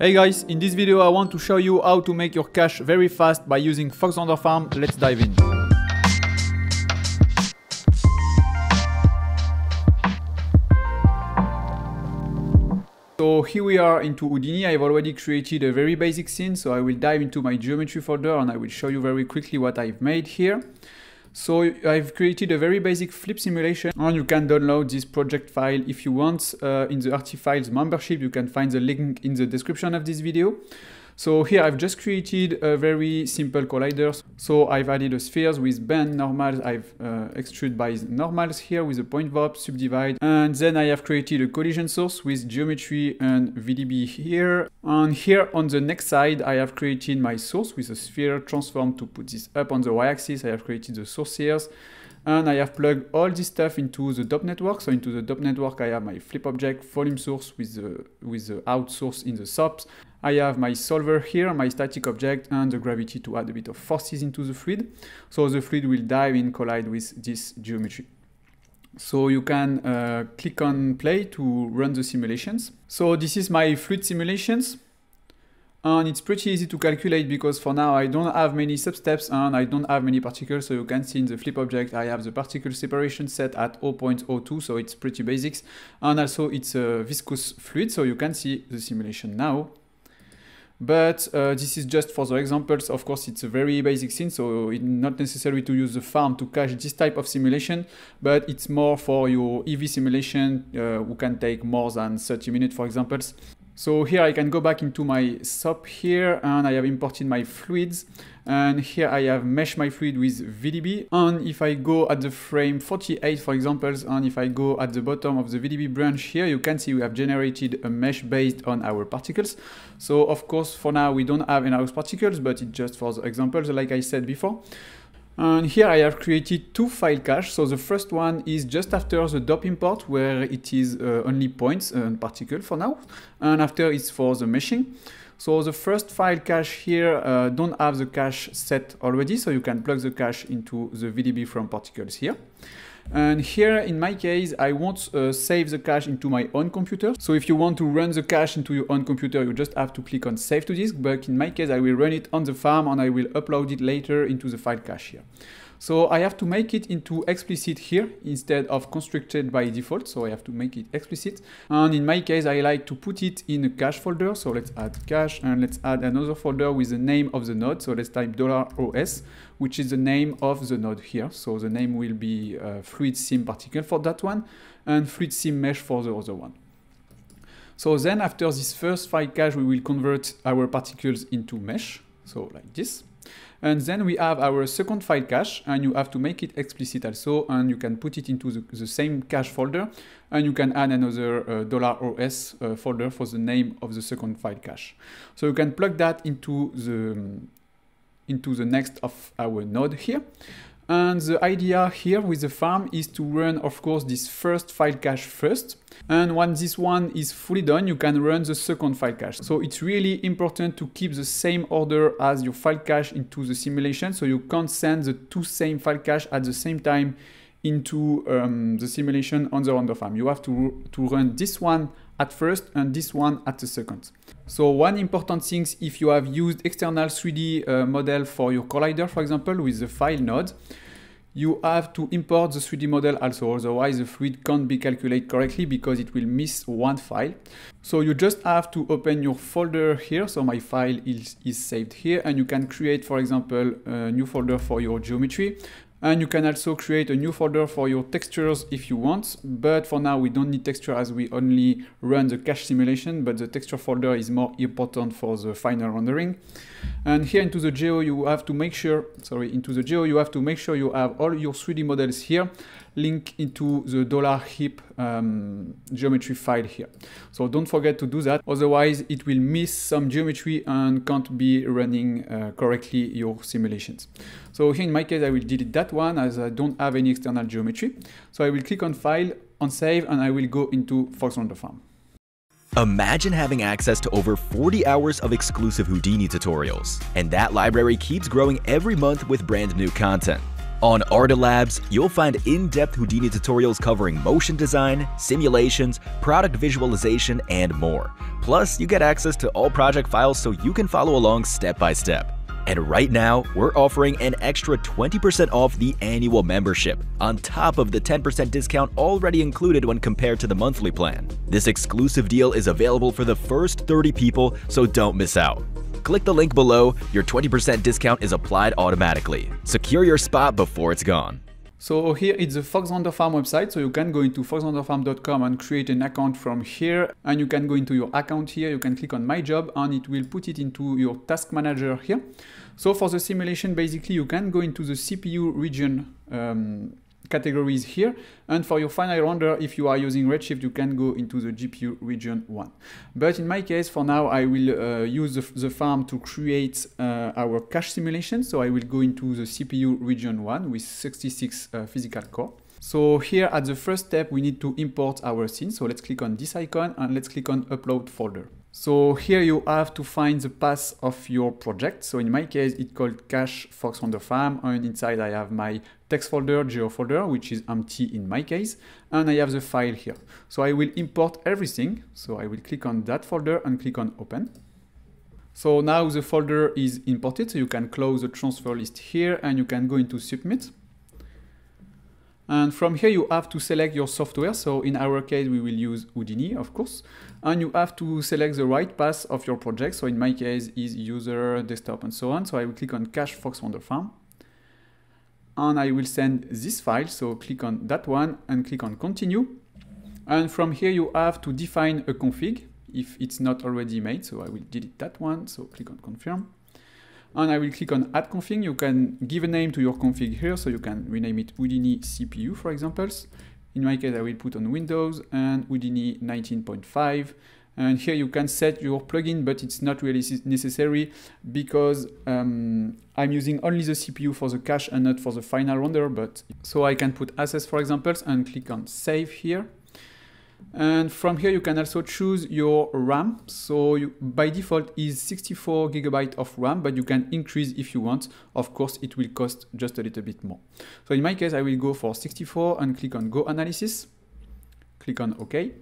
Hey guys, in this video I want to show you how to make your cache very fast by using Fox Render Farm. Let's dive in. So here we are into Houdini. I've already created a very basic scene, so I will dive into my geometry folder and I will show you very quickly what I've made here. So I've created a very basic flip simulation, and you can download this project file if you want. In the Artifiles membership, you can find the link in the description of this video. So here I've just created a very simple collider. So I've added a spheres with bend normals. I've extruded by normals here with a point warp, subdivide, and then I have created a collision source with geometry and VDB here. And here on the next side, I have created my source with a sphere transform to put this up on the y-axis. I have created the source here, and I have plugged all this stuff into the DOP network. So into the DOP network, I have my flip object, volume source with the out source in the SOPs. I have my solver here, my static object, and the gravity to add a bit of forces into the fluid. So the fluid will dive in, collide with this geometry. So you can click on play to run the simulations. So this is my fluid simulations. And it's pretty easy to calculate because for now I don't have many substeps and I don't have many particles. So you can see in the flip object I have the particle separation set at 0.02, so it's pretty basics. And also it's a viscous fluid, so you can see the simulation now. But this is just for the examples. Of course, it's a very basic scene, so it's not necessary to use the farm to cache this type of simulation, but it's more for your EV simulation who can take more than 30 minutes, for example. So here I can go back into my SOP here, and I have imported my fluids, and here I have meshed my fluid with VDB. And if I go at the frame 48, for example, and if I go at the bottom of the VDB branch here, you can see we have generated a mesh based on our particles. So of course for now we don't have in-house particles, but it's just for the examples like I said before. And here I have created two file caches. So the first one is just after the DOP import, where it is only points and particle for now, and after it's for the meshing. So the first file cache here don't have the cache set already, so you can plug the cache into the VDB from particles here. And here in my case I won't save the cache into my own computer. So if you want to run the cache into your own computer, you just have to click on save to disk, but in my case I will run it on the farm and I will upload it later into the file cache here. So I have to make it into explicit here instead of constricted by default, so I have to make it explicit. And in my case I like to put it in a cache folder, so let's add cache and let's add another folder with the name of the node. So let's type $OS, which is the name of the node here. So the name will be fluid sim particle for that one and fluid sim mesh for the other one. So then after this first file cache we will convert our particles into mesh, so like this. And then we have our second file cache, and you have to make it explicit also, and you can put it into the same cache folder, and you can add another $OS folder for the name of the second file cache. So you can plug that into the next of our node here. And the idea here with the farm is to run, of course, this first file cache first. And when this one is fully done, you can run the second file cache. So it's really important to keep the same order as your file cache into the simulation. So you can't send the two same file cache at the same time into the simulation on the render farm. You have to run this one at first and this one at the second. So one important thing, if you have used external 3D model for your collider, for example, with the file node, you have to import the 3D model also, otherwise the fluid can't be calculated correctly because it will miss one file. So you just have to open your folder here, so my file is saved here, and you can create, for example, a new folder for your geometry. And you can also create a new folder for your textures if you want, but for now we don't need texture as we only run the cache simulation, but the texture folder is more important for the final rendering. And here into the geo you have to make sure, you have all your 3D models here linked into the $HIP geometry file here. So don't forget to do that, otherwise it will miss some geometry and can't be running correctly your simulations. So here in my case I will delete that one as I don't have any external geometry. So I will click on File, on Save, and I will go into Fox Render Farm. Imagine having access to over 40 hours of exclusive Houdini tutorials, and that library keeps growing every month with brand new content. On Artilabz, you'll find in-depth Houdini tutorials covering motion design, simulations, product visualization, and more. Plus, you get access to all project files so you can follow along step by step. And right now, we're offering an extra 20% off the annual membership, on top of the 10% discount already included when compared to the monthly plan. This exclusive deal is available for the first 30 people, so don't miss out. Click the link below, your 20% discount is applied automatically. Secure your spot before it's gone. So here it's the Fox Render Farm website, so you can go into foxrenderfarm.com and create an account from here, and you can go into your account here, you can click on My Job, and it will put it into your task manager here. So for the simulation, basically you can go into the CPU region categories here, and for your final render, if you are using Redshift, you can go into the GPU region 1. But in my case, for now, I will use the farm to create our cache simulation, so I will go into the CPU region 1 with 66 physical core. So here at the first step, we need to import our scene, so let's click on this icon and let's click on Upload Folder. So here you have to find the path of your project. So in my case, it's called Cache Fox Render Farm, and inside I have my text folder, geo folder, which is empty in my case, and I have the file here. So I will import everything. So I will click on that folder and click on Open. So now the folder is imported, so you can close the transfer list here and you can go into Submit. And from here, you have to select your software. So in our case, we will use Houdini, of course. And you have to select the right path of your project. So in my case, is user, desktop, and so on. So I will click on Cache Fox Render Farm. And I will send this file. So click on that one and click on Continue. And from here, you have to define a config if it's not already made. So I will delete that one. So click on Confirm. And I will click on Add Config. You can give a name to your config here, so you can rename it Houdini CPU, for example. In my case, I will put on Windows and Houdini 19.5. And here you can set your plugin, but it's not really necessary because I'm using only the CPU for the cache and not for the final render. But so I can put Assets, for example, and click on Save here. And from here, you can also choose your RAM. So by default is 64 gigabytes of RAM, but you can increase if you want. Of course, it will cost just a little bit more. So in my case, I will go for 64 and click on Go Analysis. Click on OK.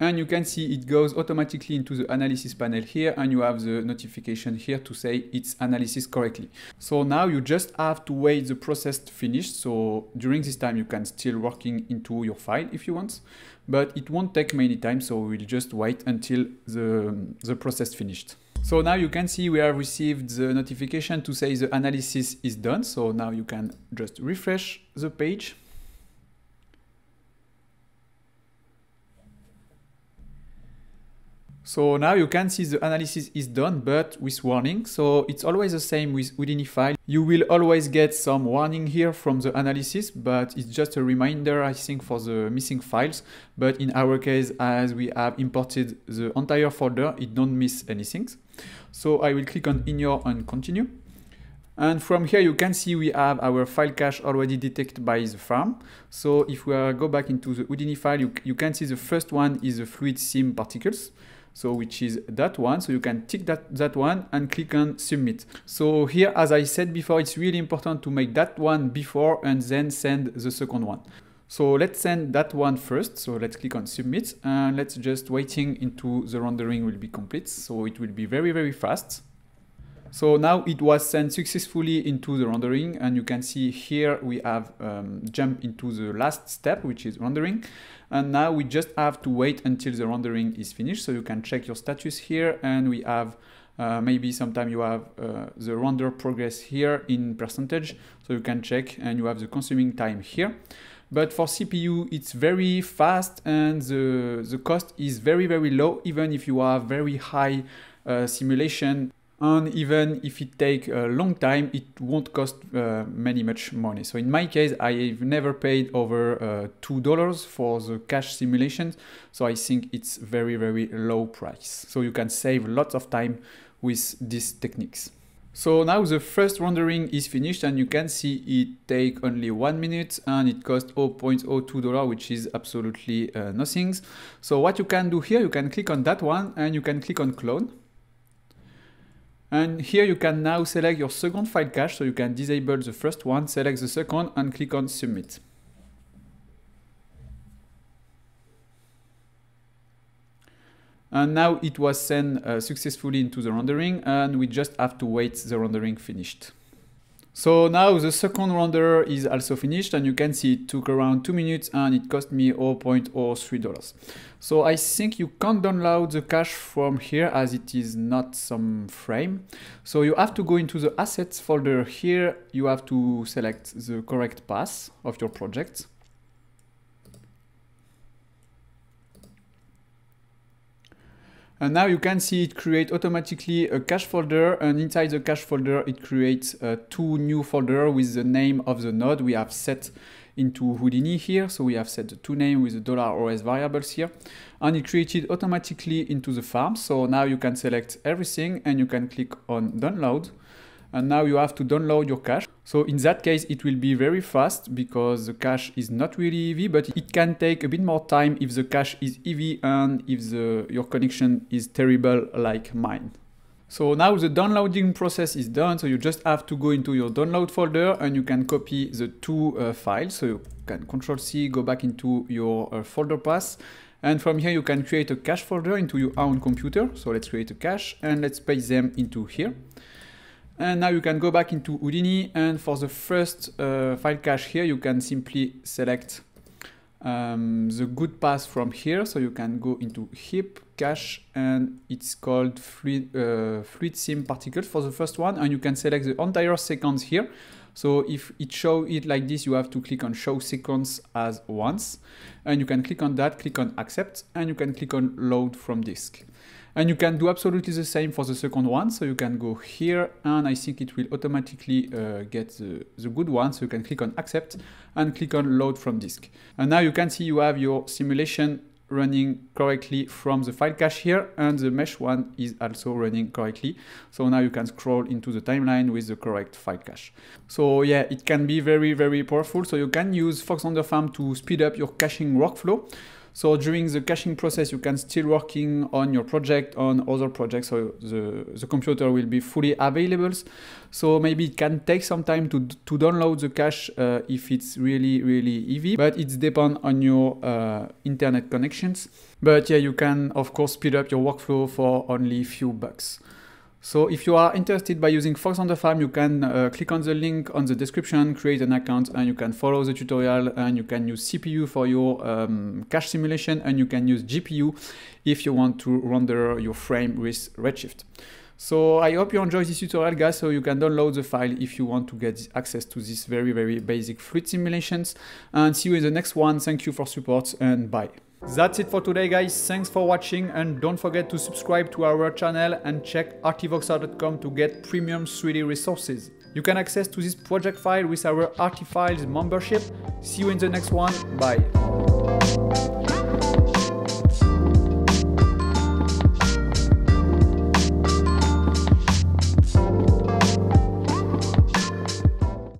And you can see it goes automatically into the analysis panel here, and you have the notification here to say it's analyzed correctly. So now you just have to wait the process to finish. So during this time, you can still working into your file if you want, but it won't take many time. So we'll just wait until the process finished. So now you can see we have received the notification to say the analysis is done. So now you can just refresh the page. So now you can see the analysis is done, but with warning. So it's always the same with Houdini file. You will always get some warning here from the analysis, but it's just a reminder, I think, for the missing files. But in our case, as we have imported the entire folder, it don't miss anything. So I will click on Ignore and Continue. And from here, you can see we have our file cache already detected by the farm. So if we go back into the Houdini file, you can see the first one is the fluid sim particles. So which is that one, so you can tick that one and click on Submit. So here, as I said before, it's really important to make that one before and then send the second one. So let's send that one first. So let's click on Submit and let's just waiting into the rendering will be complete. So it will be very, very fast. So now it was sent successfully into the rendering, and you can see here we have jumped into the last step, which is rendering. And now we just have to wait until the rendering is finished. So you can check your status here, and we have maybe sometime you have the render progress here in percentage. So you can check and you have the consuming time here. But for CPU, it's very fast and the cost is very, very low, even if you have very high simulation. And even if it takes a long time, it won't cost much money. So in my case, I've never paid over $2 for the cache simulations. So I think it's very, very low price. So you can save lots of time with these techniques. So now the first rendering is finished, and you can see it take only 1 minute and it cost $0.02, which is absolutely nothing. So what you can do here, you can click on that one and you can click on Clone. And here you can now select your second file cache, so you can disable the first one, select the second, and click on Submit. And now it was sent successfully into the rendering, and we just have to wait the rendering finished. So now the second render is also finished, and you can see it took around 2 minutes and it cost me $0.03. So I think you can't download the cache from here as it is not some frame. So you have to go into the assets folder here. You have to select the correct path of your project. And now you can see it creates automatically a cache folder, and inside the cache folder it creates two new folders with the name of the node we have set into Houdini here. So we have set the two names with the $OS variables here, and it created automatically into the farm. So now you can select everything and you can click on download, and now you have to download your cache. So in that case, it will be very fast because the cache is not really heavy, but it can take a bit more time if the cache is heavy and if your connection is terrible like mine. So now the downloading process is done. So you just have to go into your download folder and you can copy the two files. So you can Ctrl+C, go back into your folder path. And from here, you can create a cache folder into your own computer. So let's create a cache and let's paste them into here. And now you can go back into Houdini, and for the first file cache here, you can simply select the good path from here. So you can go into heap cache, and it's called fluid sim particle for the first one, and you can select the entire sequence here. So if it shows it like this, you have to click on show sequence as once, and you can click on that, click on accept, and you can click on load from disk. And you can do absolutely the same for the second one. So you can go here, and I think it will automatically get the good one. So you can click on accept and click on load from disk. And now you can see you have your simulation running correctly from the file cache here, and the mesh one is also running correctly. So now you can scroll into the timeline with the correct file cache. So yeah, it can be very, very powerful. So you can use Fox Render Farm to speed up your caching workflow. So during the caching process, you can still working on your project, on other projects, so the computer will be fully available. So maybe it can take some time to download the cache if it's really, really heavy, but it depends on your internet connections. But yeah, you can, of course, speed up your workflow for only a few bucks. So if you are interested by using Fox Render Farm, you can click on the link on the description, create an account, and you can follow the tutorial, and you can use CPU for your cache simulation, and you can use GPU if you want to render your frame with Redshift. So I hope you enjoyed this tutorial, guys. So you can download the file if you want to get access to these very, very basic fluid simulations. And see you in the next one. Thank you for support, and bye. That's it for today, guys. Thanks for watching, and don't forget to subscribe to our channel and check artivoxa.com to get premium 3D resources. You can access to this project file with our Artifiles membership. See you in the next one. Bye.